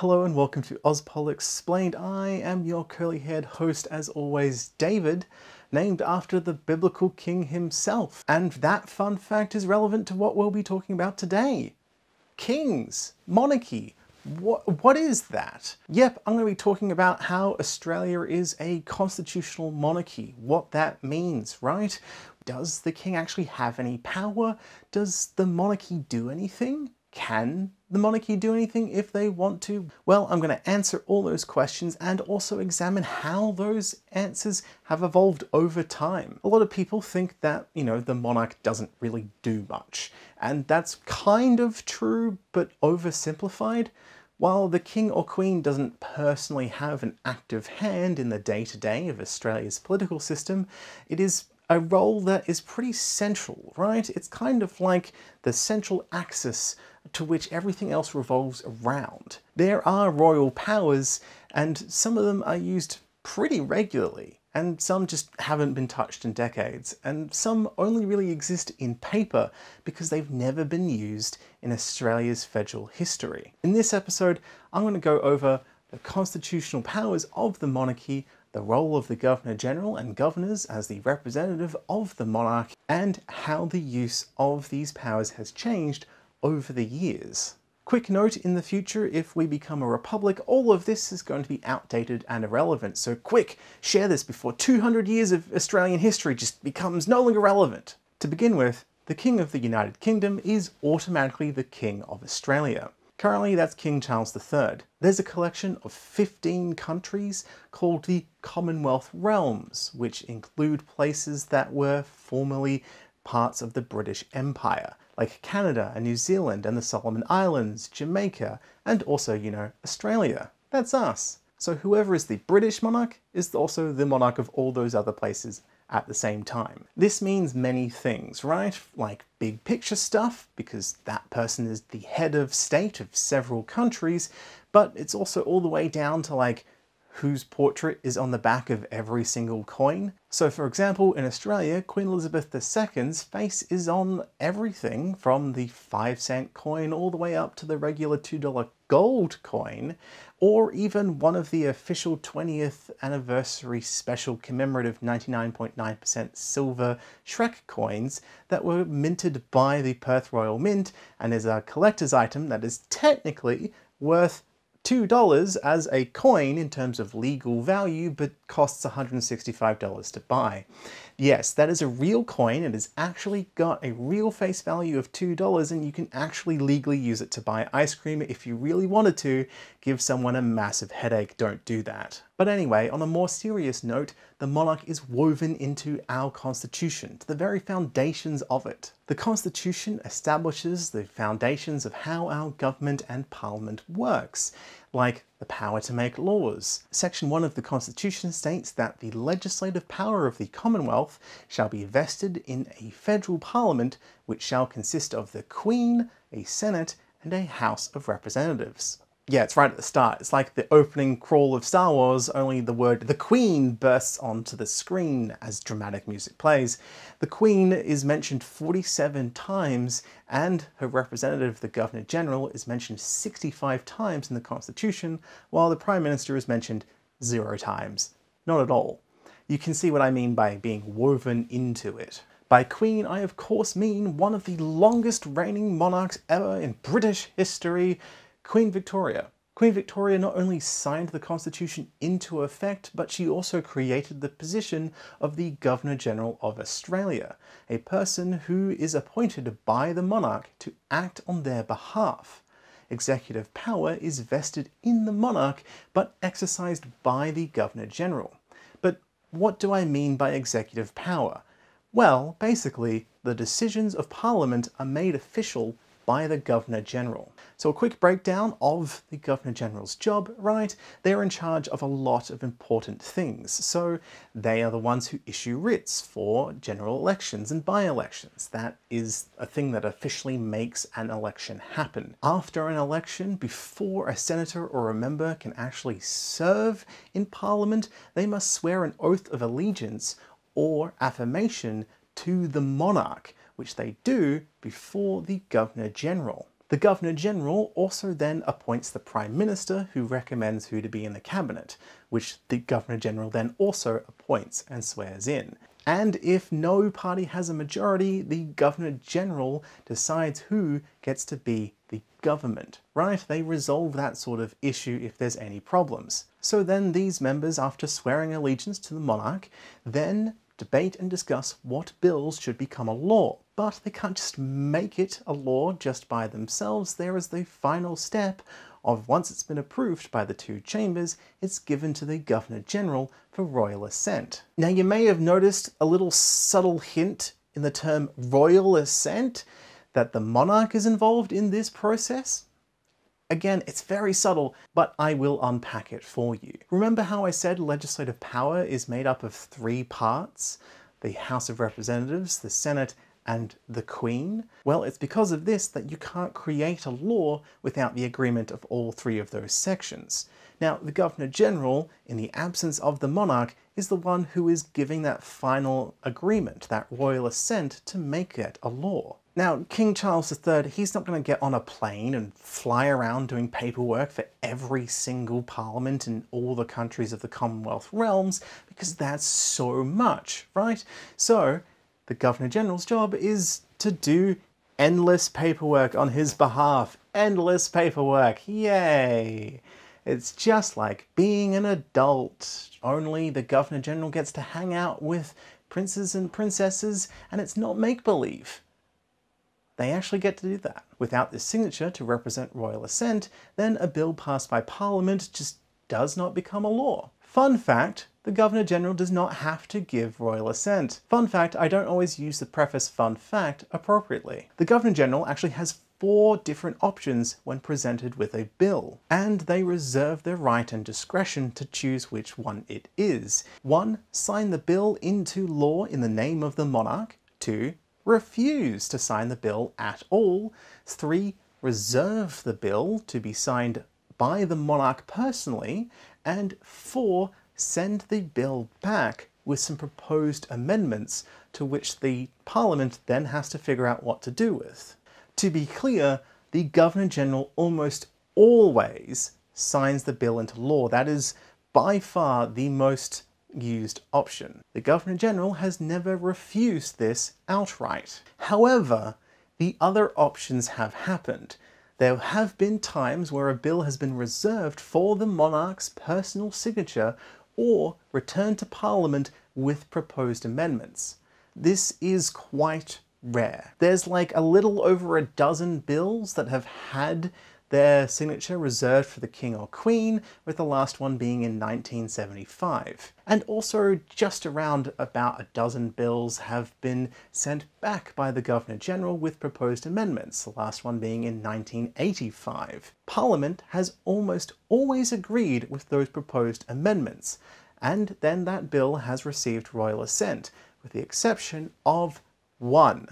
Hello and welcome to Auspol Explained. I am your curly-haired host, as always, David, named after the biblical king himself. And that fun fact is relevant to what we'll be talking about today. Kings, monarchy, what is that? Yep, I'm going to be talking about how Australia is a constitutional monarchy, what that means, right? Does the king actually have any power? Does the monarchy do anything? Can the monarchy do anything if they want to? Well, I'm going to answer all those questions and also examine how those answers have evolved over time. A lot of people think that, you know, the monarch doesn't really do much, and that's kind of true, but oversimplified. While the king or queen doesn't personally have an active hand in the day-to-day of Australia's political system, it is a role that is pretty central, right? It's kind of like the central axis to which everything else revolves around. There are royal powers, and some of them are used pretty regularly, and some just haven't been touched in decades, and some only really exist in paper because they've never been used in Australia's federal history. In this episode, I'm going to go over the constitutional powers of the monarchy, the role of the Governor General and governors as the representative of the monarch, and how the use of these powers has changed over the years. Quick note, in the future, if we become a republic, all of this is going to be outdated and irrelevant, so quick, share this before 200 years of Australian history just becomes no longer relevant. To begin with, the King of the United Kingdom is automatically the King of Australia. Currently, that's King Charles III. There's a collection of 15 countries called the Commonwealth Realms, which include places that were formerly parts of the British Empire, like Canada and New Zealand and the Solomon Islands, Jamaica, and also, you know, Australia. That's us. So whoever is the British monarch is also the monarch of all those other places at the same time. This means many things, right? Like big picture stuff, because that person is the head of state of several countries, but it's also all the way down to like whose portrait is on the back of every single coin. So for example, in Australia, Queen Elizabeth II's face is on everything from the 5-cent coin all the way up to the regular $2 gold coin, or even one of the official 20th anniversary special commemorative 99.9% silver Shrek coins that were minted by the Perth Royal Mint and is a collector's item that is technically worth $2 as a coin in terms of legal value, but costs $165 to buy. Yes, that is a real coin. It has actually got a real face value of $2, and you can actually legally use it to buy ice cream if you really wanted to. Give someone a massive headache, don't do that. But anyway, on a more serious note, the monarch is woven into our constitution, to the very foundations of it. The constitution establishes the foundations of how our government and parliament works, like the power to make laws. Section 1 of the constitution states that the legislative power of the Commonwealth shall be vested in a federal parliament, which shall consist of the Queen, a Senate, and a House of Representatives. Yeah, it's right at the start. It's like the opening crawl of Star Wars, only the word the Queen bursts onto the screen as dramatic music plays. The Queen is mentioned 47 times, and her representative, the Governor General, is mentioned 65 times in the Constitution, while the Prime Minister is mentioned 0 times. Not at all. You can see what I mean by being woven into it. By Queen, I of course mean one of the longest reigning monarchs ever in British history, Queen Victoria. Queen Victoria not only signed the Constitution into effect, but she also created the position of the Governor General of Australia, a person who is appointed by the monarch to act on their behalf. Executive power is vested in the monarch, but exercised by the Governor General. But what do I mean by executive power? Well, basically, the decisions of Parliament are made official by the Governor General. So a quick breakdown of the Governor General's job, right? They're in charge of a lot of important things. So they are the ones who issue writs for general elections and by-elections. That is a thing that officially makes an election happen. After an election, before a senator or a member can actually serve in Parliament, they must swear an oath of allegiance or affirmation to the monarch, which they do before the Governor General. The Governor General also then appoints the Prime Minister, who recommends who to be in the cabinet, which the Governor General then also appoints and swears in. And if no party has a majority, the Governor General decides who gets to be the government, right? They resolve that sort of issue if there's any problems. So then these members, after swearing allegiance to the monarch, then debate and discuss what bills should become a law. But they can't just make it a law just by themselves. There is the final step of, once it's been approved by the two chambers, it's given to the Governor General for royal assent. Now you may have noticed a little subtle hint in the term royal assent that the monarch is involved in this process. Again, it's very subtle, but I will unpack it for you. Remember how I said legislative power is made up of three parts? The House of Representatives, the Senate, and the Queen? Well, it's because of this that you can't create a law without the agreement of all three of those sections. Now, the Governor General, in the absence of the monarch, is the one who is giving that final agreement, that royal assent, to make it a law. Now, King Charles III, he's not going to get on a plane and fly around doing paperwork for every single parliament in all the countries of the Commonwealth Realms, because that's so much, right? So the Governor General's job is to do endless paperwork on his behalf. Endless paperwork, yay! It's just like being an adult, only the Governor General gets to hang out with princes and princesses, and it's not make-believe. They actually get to do that. Without this signature to represent royal assent, then a bill passed by Parliament just does not become a law. Fun fact, the Governor General does not have to give royal assent. Fun fact, I don't always use the preface fun fact appropriately. The Governor General actually has 4 different options when presented with a bill, and they reserve their right and discretion to choose which one it is. 1. Sign the bill into law in the name of the monarch. 2. Refuse to sign the bill at all. 3. Reserve the bill to be signed by the monarch personally. And 4. Send the bill back with some proposed amendments, to which the Parliament then has to figure out what to do with. To be clear, the Governor General almost always signs the bill into law. That is by far the most used option. The Governor General has never refused this outright. However, the other options have happened. There have been times where a bill has been reserved for the monarch's personal signature or returned to Parliament with proposed amendments. This is quite rare. There's like a little over a dozen bills that have had their signature reserved for the King or Queen, with the last one being in 1975. And also just around about a dozen bills have been sent back by the Governor General with proposed amendments, the last one being in 1985. Parliament has almost always agreed with those proposed amendments, and then that bill has received royal assent, with the exception of one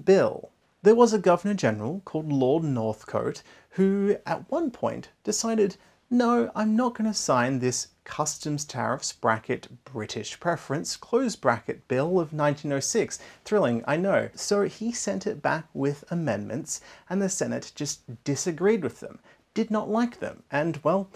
bill. There was a Governor General called Lord Northcote who at one point decided, no, I'm not going to sign this customs tariffs bracket British preference close bracket bill of 1906. Thrilling, I know. So he sent it back with amendments, and the Senate just disagreed with them, did not like them, and well,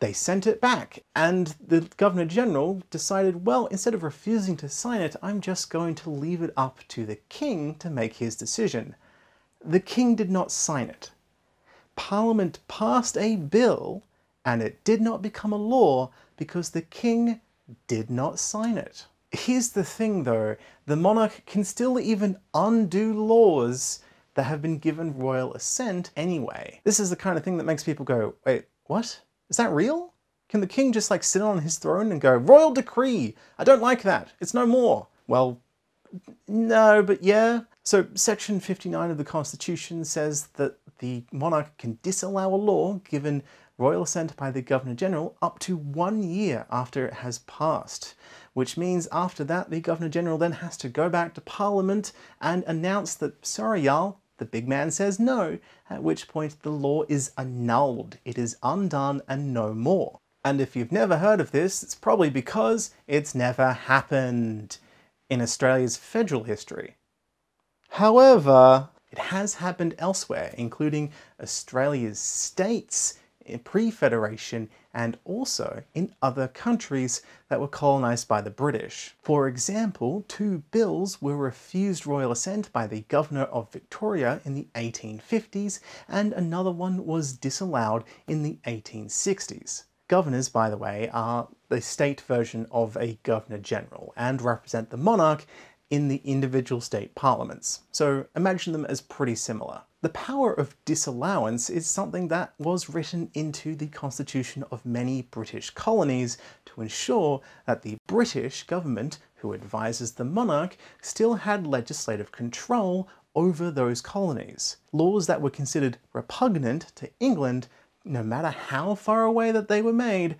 they sent it back, and the Governor General decided, well, instead of refusing to sign it, I'm just going to leave it up to the King to make his decision. The King did not sign it. Parliament passed a bill, and it did not become a law because the King did not sign it. Here's the thing though, the monarch can still even undo laws that have been given royal assent anyway. This is the kind of thing that makes people go, wait, what? Is that real? Can the King just like sit on his throne and go, royal decree, I don't like that, it's no more? Well, no, but yeah. So section 59 of the Constitution says that the monarch can disallow a law given royal assent by the Governor General up to 1 year after it has passed, which means after that the Governor General then has to go back to Parliament and announce that, sorry y'all, the big man says no, at which point the law is annulled. It is undone and no more. And if you've never heard of this, it's probably because it's never happened in Australia's federal history. However, It has happened elsewhere, including Australia's states in pre-Federation and also in other countries that were colonised by the British. For example, two bills were refused royal assent by the Governor of Victoria in the 1850s, and another one was disallowed in the 1860s. Governors, by the way, are the state version of a Governor General and represent the monarch in the individual state parliaments, so imagine them as pretty similar. The power of disallowance is something that was written into the constitution of many British colonies to ensure that the British government, who advises the monarch, still had legislative control over those colonies. Laws that were considered repugnant to England, no matter how far away that they were made,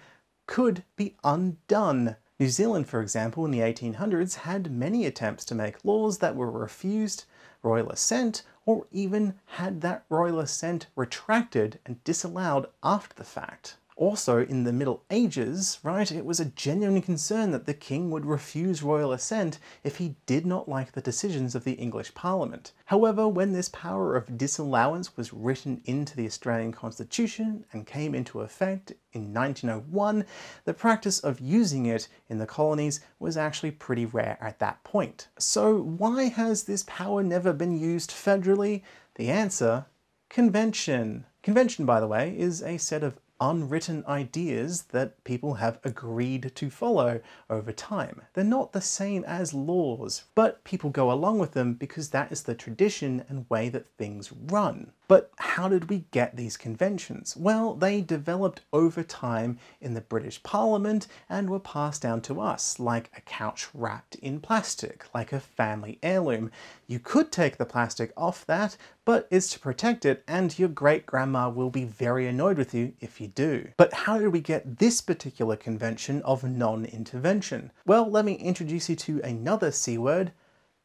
could be undone. New Zealand, for example, in the 1800s had many attempts to make laws that were refused royal assent, or even had that royal assent retracted and disallowed after the fact. Also in the Middle Ages, right, it was a genuine concern that the king would refuse royal assent if he did not like the decisions of the English Parliament. However, when this power of disallowance was written into the Australian Constitution and came into effect in 1901, the practice of using it in the colonies was actually pretty rare at that point. So why has this power never been used federally? The answer, convention. Convention, by the way, is a set of unwritten ideas that people have agreed to follow over time. They're not the same as laws, but people go along with them because that is the tradition and way that things run. But how did we get these conventions? Well, they developed over time in the British Parliament and were passed down to us, like a couch wrapped in plastic, like a family heirloom. You could take the plastic off that, but it's to protect it, and your great-grandma will be very annoyed with you if you do. But how did we get this particular convention of non-intervention? Well, let me introduce you to another C-word,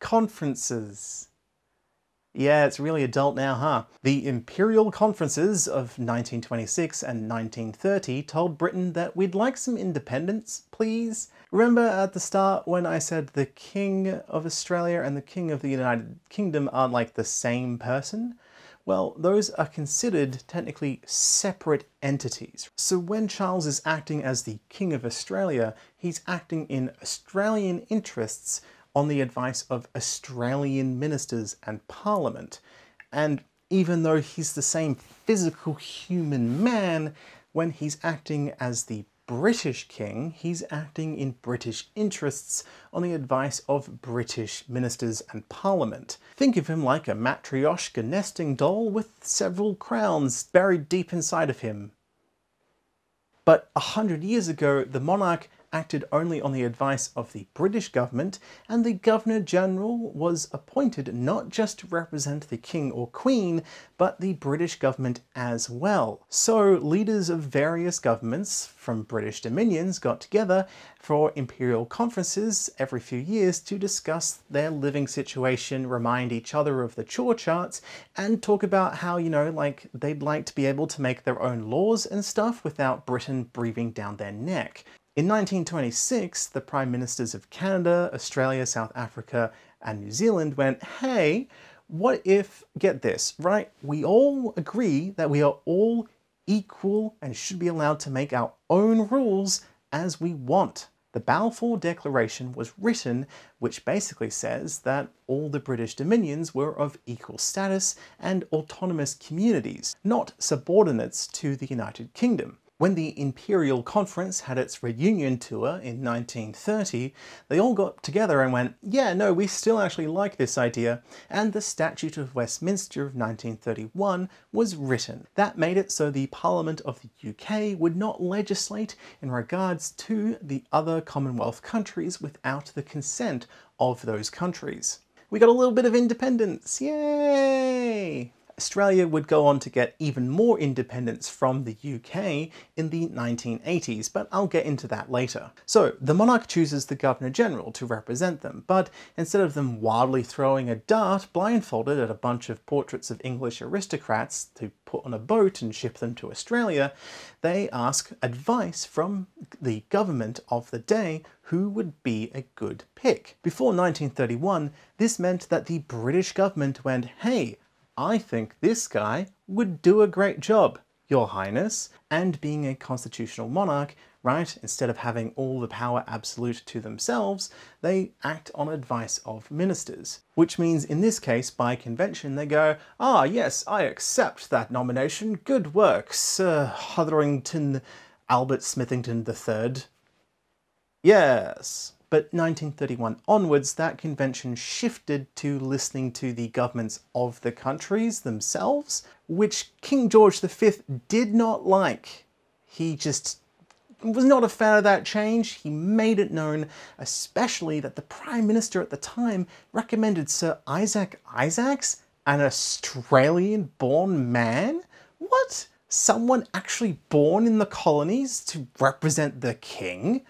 conferences. Yeah, it's really adult now, huh? The Imperial Conferences of 1926 and 1930 told Britain that we'd like some independence, please. Remember at the start when I said the King of Australia and the King of the United Kingdom are like the same person? Well, those are considered technically separate entities. So when Charles is acting as the King of Australia, he's acting in Australian interests on the advice of Australian ministers and Parliament. And even though he's the same physical human man, when he's acting as the British king, he's acting in British interests on the advice of British ministers and Parliament. Think of him like a Matryoshka nesting doll with several crowns buried deep inside of him. But 100 years ago, the monarch acted only on the advice of the British government, and the Governor General was appointed not just to represent the King or Queen, but the British government as well. So leaders of various governments from British dominions got together for imperial conferences every few years to discuss their living situation, remind each other of the chore charts, and talk about how, you know, like they'd like to be able to make their own laws and stuff without Britain breathing down their neck. In 1926, the Prime Ministers of Canada, Australia, South Africa, and New Zealand went, hey, what if, get this, right? We all agree that we are all equal and should be allowed to make our own rules as we want. The Balfour Declaration was written, which basically says that all the British dominions were of equal status and autonomous communities, not subordinates to the United Kingdom. When the Imperial Conference had its reunion tour in 1930, they all got together and went, yeah, no, we still actually like this idea, and the Statute of Westminster of 1931 was written. That made it so the Parliament of the UK would not legislate in regards to the other Commonwealth countries without the consent of those countries. We got a little bit of independence, yay! Australia would go on to get even more independence from the UK in the 1980s, but I'll get into that later. So the monarch chooses the Governor General to represent them, but instead of them wildly throwing a dart blindfolded at a bunch of portraits of English aristocrats to put on a boat and ship them to Australia, they ask advice from the government of the day who would be a good pick. Before 1931, this meant that the British government went, hey, I think this guy would do a great job, Your Highness, and being a constitutional monarch, right? Instead of having all the power absolute to themselves, they act on advice of ministers. Which means in this case, by convention, they go, "Ah, yes, I accept that nomination. Good work, Sir Hetherington Albert Smithington III." Yes. But 1931 onwards, that convention shifted to listening to the governments of the countries themselves, which King George V did not like. He just was not a fan of that change. He made it known, especially that the Prime Minister at the time recommended Sir Isaac Isaacs, an Australian-born man? What? Someone actually born in the colonies to represent the king?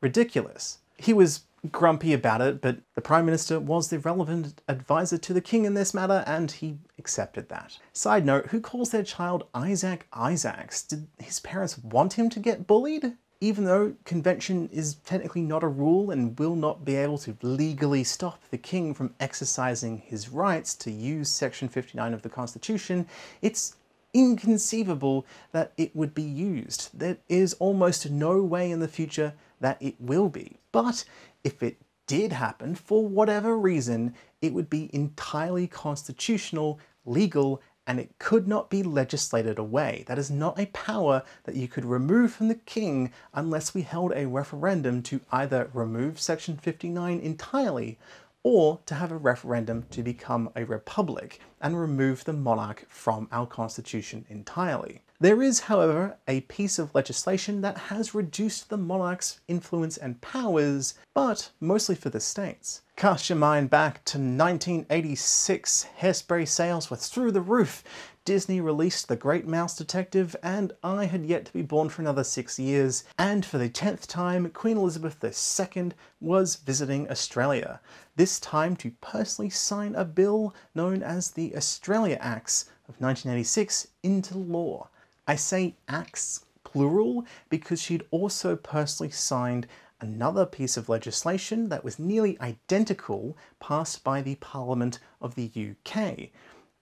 Ridiculous. He was grumpy about it, but the Prime Minister was the relevant advisor to the king in this matter, and he accepted that. Side note, who calls their child Isaac Isaacs? Did his parents want him to get bullied? Even though convention is technically not a rule and will not be able to legally stop the king from exercising his rights to use Section 59 of the Constitution, it's inconceivable that it would be used. There is almost no way in the future that it will be. But if it did happen, for whatever reason, it would be entirely constitutional, legal, and it could not be legislated away. That is not a power that you could remove from the king unless we held a referendum to either remove Section 59 entirely, or to have a referendum to become a republic and remove the monarch from our constitution entirely. There is, however, a piece of legislation that has reduced the monarch's influence and powers, but mostly for the states. Cast your mind back to 1986, hairspray sales were through the roof, Disney released The Great Mouse Detective, and I had yet to be born for another 6 years, and for the 10th time, Queen Elizabeth II was visiting Australia, this time to personally sign a bill known as the Australia Acts of 1986 into law. I say acts plural because she'd also personally signed another piece of legislation that was nearly identical, passed by the Parliament of the UK.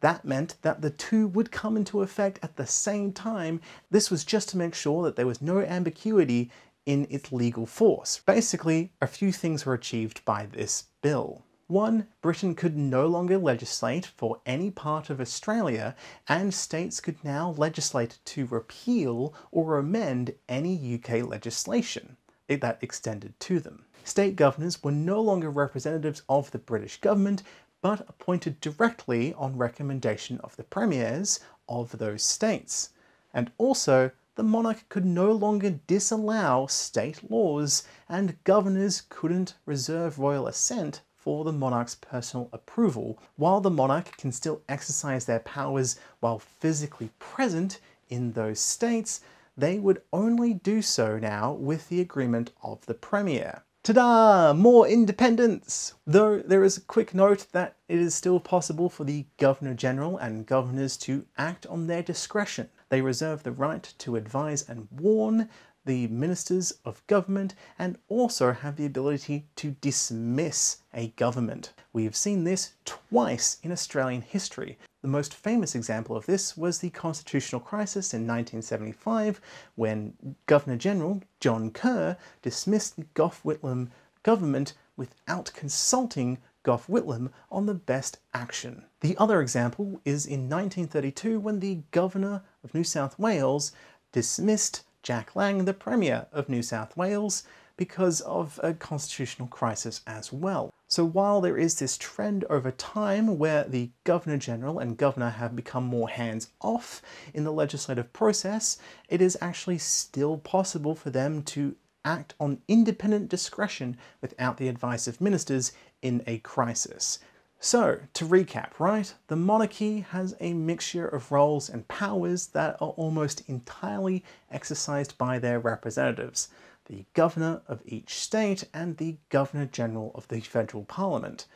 That meant that the two would come into effect at the same time. This was just to make sure that there was no ambiguity in its legal force. Basically, a few things were achieved by this bill. 1. Britain could no longer legislate for any part of Australia, and states could now legislate to repeal or amend any UK legislation that extended to them. State governors were no longer representatives of the British government, but appointed directly on recommendation of the premiers of those states. And also, the monarch could no longer disallow state laws, and governors couldn't reserve royal assent for the monarch's personal approval, while the monarch can still exercise their powers while physically present in those states. They would only do so now with the agreement of the premier. Ta-da! More independence! Though there is a quick note that it is still possible for the Governor General and governors to act on their discretion. They reserve the right to advise and warn the ministers of government, and also have the ability to dismiss a government. We have seen this twice in Australian history. The most famous example of this was the constitutional crisis in 1975, when Governor General John Kerr dismissed the Gough Whitlam government without consulting Gough Whitlam on the best action. The other example is in 1932, when the Governor of New South Wales dismissed Jack Lang, the Premier of New South Wales, because of a constitutional crisis as well. So while there is this trend over time where the Governor General and Governor have become more hands-off in the legislative process, it is actually still possible for them to act on independent discretion without the advice of ministers in a crisis. So, to recap, right? The monarchy has a mixture of roles and powers that are almost entirely exercised by their representatives, the governor of each state and the Governor-General of the Federal Parliament.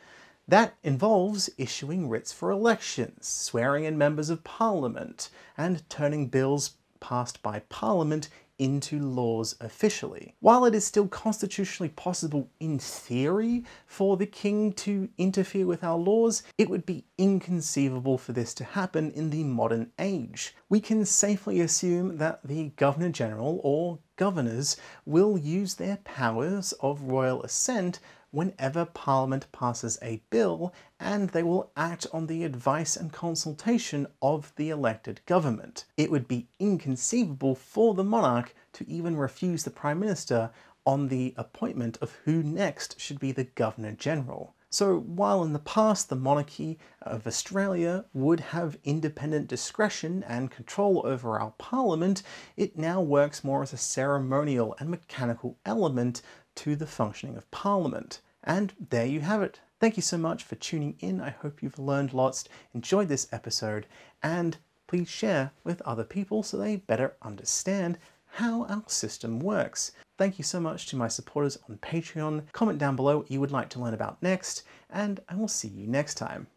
That involves issuing writs for elections, swearing in members of Parliament, and turning bills passed by Parliament into laws officially. While it is still constitutionally possible in theory for the king to interfere with our laws, it would be inconceivable for this to happen in the modern age. We can safely assume that the Governor General or governors will use their powers of royal assent whenever Parliament passes a bill, and they will act on the advice and consultation of the elected government. It would be inconceivable for the monarch to even refuse the Prime Minister on the appointment of who next should be the Governor General. So while in the past the monarchy of Australia would have independent discretion and control over our parliament, it now works more as a ceremonial and mechanical element to the functioning of Parliament. And there you have it. Thank you so much for tuning in. I hope you've learned lots, enjoyed this episode, and please share with other people so they better understand how our system works. Thank you so much to my supporters on Patreon. Comment down below what you would like to learn about next, and I will see you next time.